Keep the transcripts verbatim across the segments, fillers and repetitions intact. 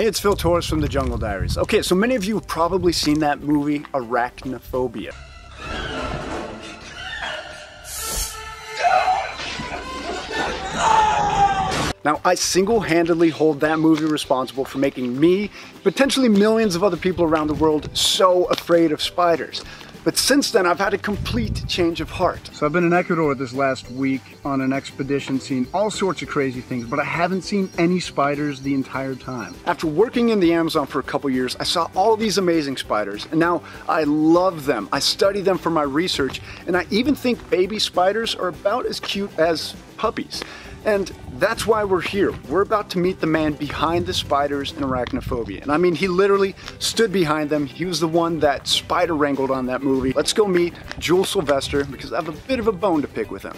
Hey, it's Phil Torres from The Jungle Diaries. Okay, so many of you have probably seen that movie, Arachnophobia. Now, I single-handedly hold that movie responsible for making me, potentially millions of other people around the world, so afraid of spiders. But since then, I've had a complete change of heart. So I've been in Ecuador this last week on an expedition, seeing all sorts of crazy things, but I haven't seen any spiders the entire time. After working in the Amazon for a couple years, I saw all these amazing spiders, and now I love them. I study them for my research, and I even think baby spiders are about as cute as puppies. And that's why we're here. We're about to meet the man behind the spiders in Arachnophobia. And I mean, he literally stood behind them. He was the one that spider wrangled on that movie. Let's go meet Jules Sylvester because I have a bit of a bone to pick with him.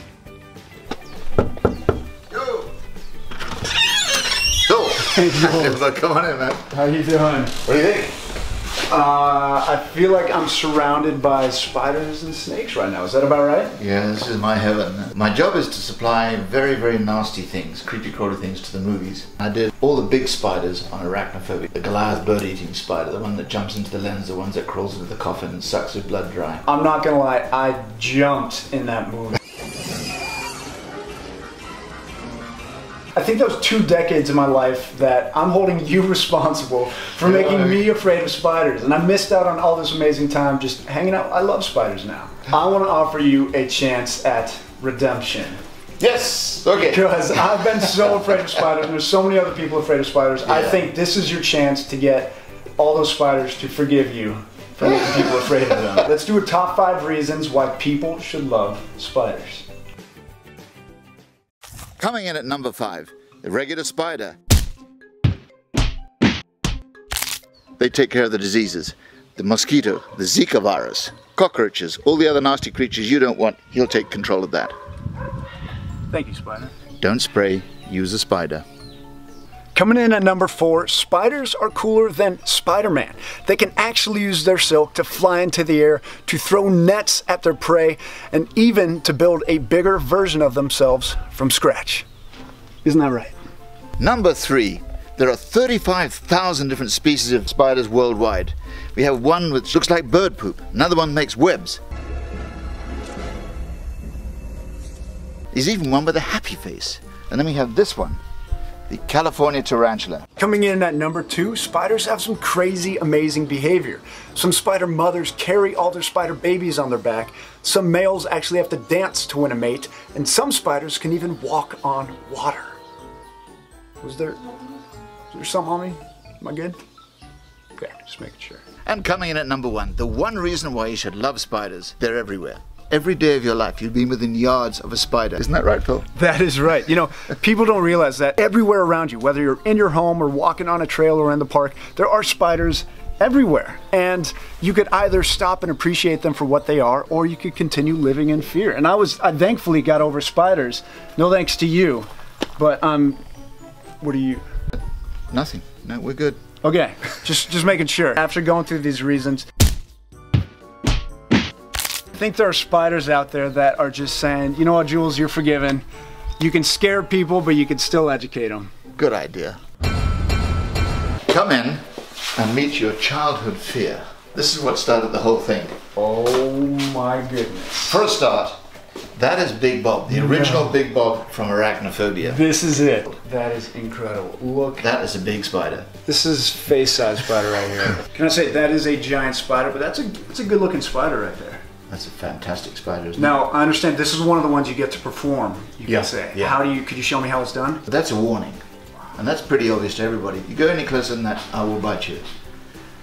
Yo! Yo! Hey, Jules. Look, come on in, man. How you doing? What do you think? Uh, I feel like I'm surrounded by spiders and snakes right now. Is that about right? Yeah, this is my heaven. My job is to supply very, very nasty things, creepy crawly things to the movies. I did all the big spiders on Arachnophobia. The Goliath bird-eating spider, the one that jumps into the lens, the ones that crawls into the coffin and sucks your blood dry. I'm not gonna lie, I jumped in that movie. I think those two decades of my life that I'm holding you responsible for making me afraid of spiders. And I missed out on all this amazing time just hanging out. I love spiders now. I want to offer you a chance at redemption. Yes! Okay. Because I've been so afraid of spiders, and there's so many other people afraid of spiders. Yeah. I think this is your chance to get all those spiders to forgive you for making people afraid of them. Let's do a top five reasons why people should love spiders. Coming in at number five, the regular spider. They take care of the diseases. The mosquito, the Zika virus, cockroaches, all the other nasty creatures you don't want, he'll take control of that. Thank you, spider. Don't spray, use a spider. Coming in at number four, spiders are cooler than Spider-Man. They can actually use their silk to fly into the air, to throw nets at their prey, and even to build a bigger version of themselves from scratch. Isn't that right? Number three, there are thirty-five thousand different species of spiders worldwide. We have one which looks like bird poop, another one makes webs. There's even one with a happy face. And then we have this one. The California tarantula. Coming in at number two, spiders have some crazy, amazing behavior. Some spider mothers carry all their spider babies on their back. Some males actually have to dance to win a mate. And some spiders can even walk on water. Was there, was there something on me? Am I good? Okay, just making sure. And coming in at number one, the one reason why you should love spiders, they're everywhere. Every day of your life, you've been within yards of a spider. Isn't that right, Phil? That is right. You know, people don't realize that everywhere around you, whether you're in your home or walking on a trail or in the park, there are spiders everywhere. And you could either stop and appreciate them for what they are, or you could continue living in fear. And I was, I thankfully got over spiders. No thanks to you. But um, what are you? Nothing. No, we're good. Okay, just, just making sure. After going through these reasons, I think there are spiders out there that are just saying, you know what, Jules, you're forgiven. You can scare people, but you can still educate them. Good idea. Come in and meet your childhood fear. This is what started the whole thing. Oh my goodness. For a start, that is Big Bob, the original yeah. Big Bob from Arachnophobia. This is it. That is incredible. Look. That is a big spider. This is face-sized spider right here. Can I say that is a giant spider, but that's a, that's a good-looking spider right there. That's a fantastic spider, isn't it? Now, I understand this is one of the ones you get to perform, you yeah, can say. Yeah. How do you, could you show me how it's done? That's a warning. And that's pretty obvious to everybody. If you go any closer than that, I will bite you.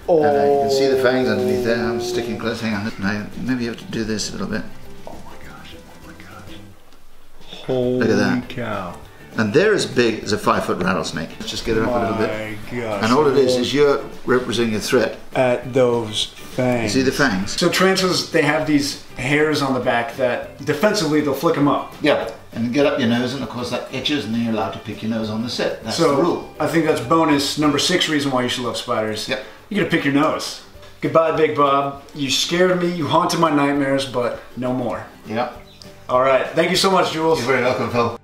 Oh. And, uh, you can see the fangs underneath there. I'm sticking close. Hang on. Now, maybe you have to do this a little bit. Oh my gosh. Oh my gosh. Holy Look at that. Cow. And they're as big as a five-foot rattlesnake. Let's just get it up my a little bit. Gosh. And all it is is you're representing a threat. At those fangs. You see the fangs? So tarantulas, they have these hairs on the back that defensively they'll flick them up. Yeah. And get up your nose, and of course that itches, and then you're allowed to pick your nose on the set. That's so, the rule. I think that's bonus number six reason why you should love spiders. Yeah. You gotta pick your nose. Goodbye, Big Bob. You scared me, you haunted my nightmares, but no more. Yeah. All right. Thank you so much, Jules. You're very welcome, Phil.